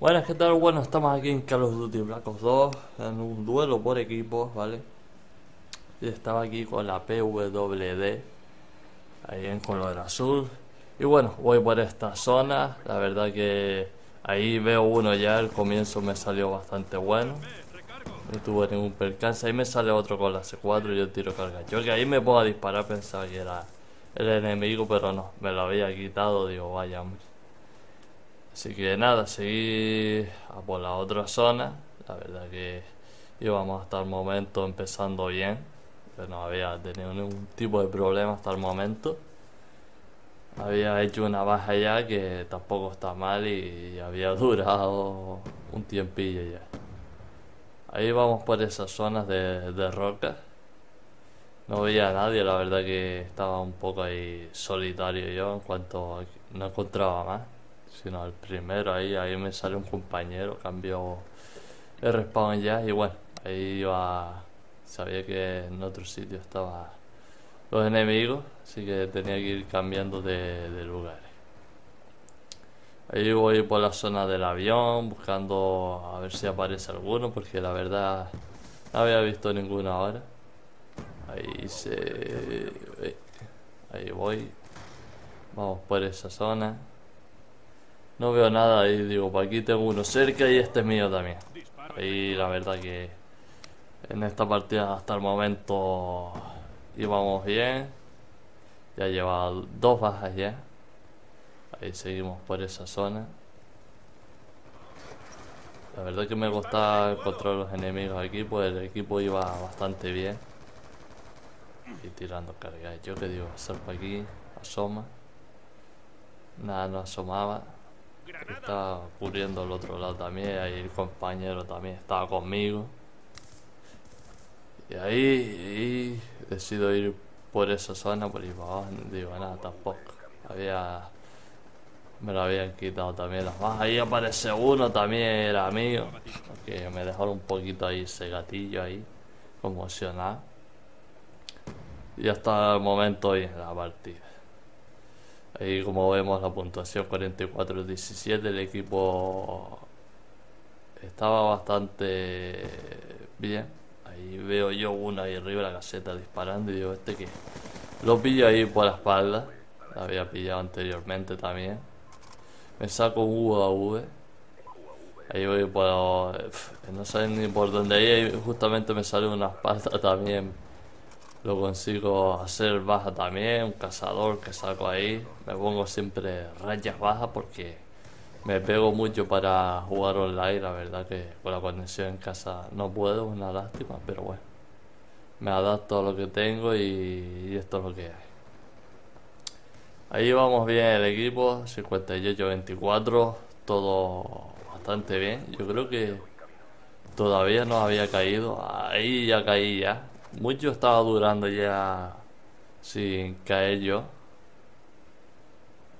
Buenas, ¿qué tal? Bueno, estamos aquí en Call of Duty Black Ops 2, en un duelo por equipos, ¿vale? Y estaba aquí con la PWD, ahí en color azul. Y bueno, voy por esta zona, la verdad que ahí veo uno ya, el comienzo me salió bastante bueno. No tuve ningún percance, ahí me sale otro con la C4 y yo tiro carga. Yo que ahí me puedo disparar, pensaba que era el enemigo, pero no, me lo había quitado, digo, vaya hombre. Así que nada, seguí a por la otra zona. La verdad que íbamos hasta el momento empezando bien, pero no había tenido ningún tipo de problema hasta el momento. Había hecho una baja ya que tampoco está mal y había durado un tiempillo ya. Ahí vamos por esas zonas de rocas. No veía a nadie, la verdad que estaba un poco ahí solitario yo en cuanto no encontraba más. Sino el primero, ahí me sale un compañero, cambió el respawn ya y bueno, ahí iba, sabía que en otro sitio estaban los enemigos, así que tenía que ir cambiando de lugares. Ahí voy por la zona del avión, buscando a ver si aparece alguno, porque la verdad no había visto ninguno ahora. Ahí voy, vamos por esa zona. No veo nada y digo, por aquí tengo uno cerca y este es mío también. Ahí la verdad que en esta partida hasta el momento íbamos bien. Ya llevaba dos bajas ya. Ahí seguimos por esa zona. La verdad que me costaba encontrar los enemigos aquí, pues el equipo iba bastante bien. Y tirando cargas. Yo que digo, sal para aquí, asoma. Nada, no asomaba. Estaba cubriendo el otro lado también, ahí el compañero también estaba conmigo. Y ahí decido ir por esa zona, por ahí para abajo, no digo nada tampoco. Me lo habían quitado también las bajas. Ahí aparece uno, también era mío. Porque me dejaron un poquito ahí ese gatillo ahí, conmocionado. Y hasta el momento hoy en la partida. Ahí como vemos la puntuación 44-17, el equipo estaba bastante bien. Ahí veo yo uno ahí arriba de la caseta disparando y digo, este que lo pillo ahí por la espalda, la había pillado anteriormente también. Me saco un UAV, ahí voy por... no sé ni por dónde ir, justamente me sale una espalda también. Lo consigo hacer baja también, un cazador que saco ahí. Me pongo siempre rayas bajas porque me pego mucho para jugar online. La verdad que con la conexión en casa no puedo, es una lástima, pero bueno. Me adapto a lo que tengo y esto es lo que hay. Ahí vamos bien el equipo, 58-24, todo bastante bien. Yo creo que todavía no había caído, ahí ya caí ya. Mucho estaba durando ya sin caer yo.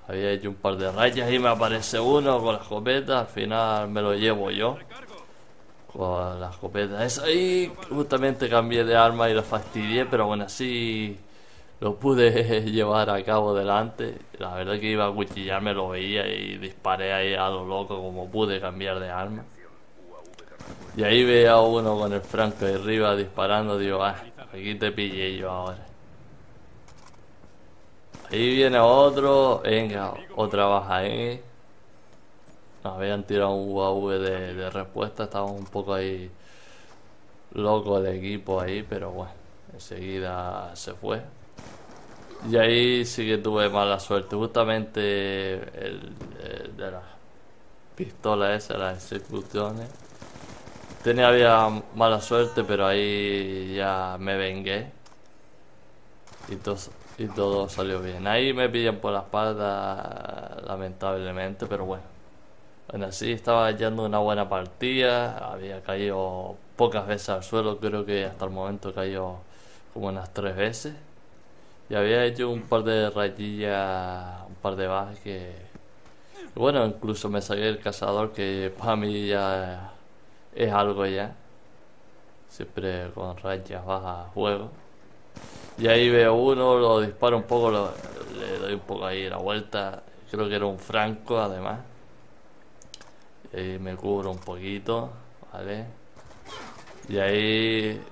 Había hecho un par de rayas y me aparece uno con la escopeta. Al final me lo llevo yo con la escopeta esa. Y justamente cambié de arma y lo fastidié, pero aún así lo pude llevar a cabo delante. La verdad que iba a cuchillarme, lo veía y disparé ahí a lo loco como pude cambiar de arma. Y ahí veía a uno con el Franco de arriba disparando, digo, aquí te pillé yo ahora. Ahí viene otro, venga, otra baja ahí. Nos habían tirado un UAV de respuesta, estábamos un poco ahí loco el equipo ahí, pero bueno, enseguida se fue. Y ahí sí que tuve mala suerte, justamente el de las pistolas esas, las ejecuciones. Había mala suerte, pero ahí ya me vengué y todo salió bien. Ahí me pillan por la espalda, lamentablemente, pero bueno. Bueno, así estaba echando una buena partida, había caído pocas veces al suelo, creo que hasta el momento cayó como unas 3 veces. Y había hecho un par de rayillas, un par de bajas que... Bueno, incluso me saqué el cazador que para mí ya... es algo ya. Siempre con rayas bajas juego. Y ahí veo uno, lo disparo un poco, le doy un poco ahí la vuelta. Creo que era un Franco además. me cubro un poquito, ¿vale? Y ahí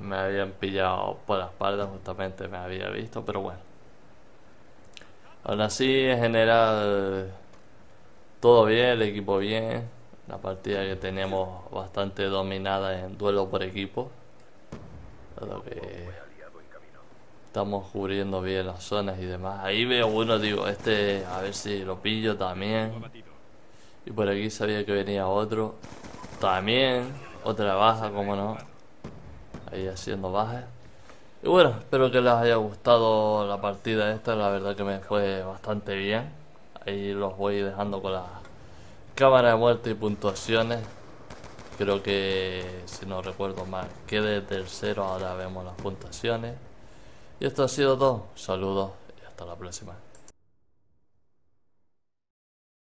me habían pillado por la espalda, justamente me había visto, pero bueno. Aún así, en general, todo bien, el equipo bien. La partida que teníamos bastante dominada en duelo por equipo. Lo que estamos cubriendo bien las zonas y demás. Ahí veo uno, digo, este a ver si lo pillo también. Y por aquí sabía que venía otro. También, otra baja, como no. Ahí haciendo bajas. Y bueno, espero que les haya gustado la partida esta. La verdad que me fue bastante bien. Ahí los voy dejando con las cámaras de muerte y puntuaciones. Creo que, si no recuerdo mal, quedé tercero. Ahora vemos las puntuaciones. Y esto ha sido todo. Saludos y hasta la próxima.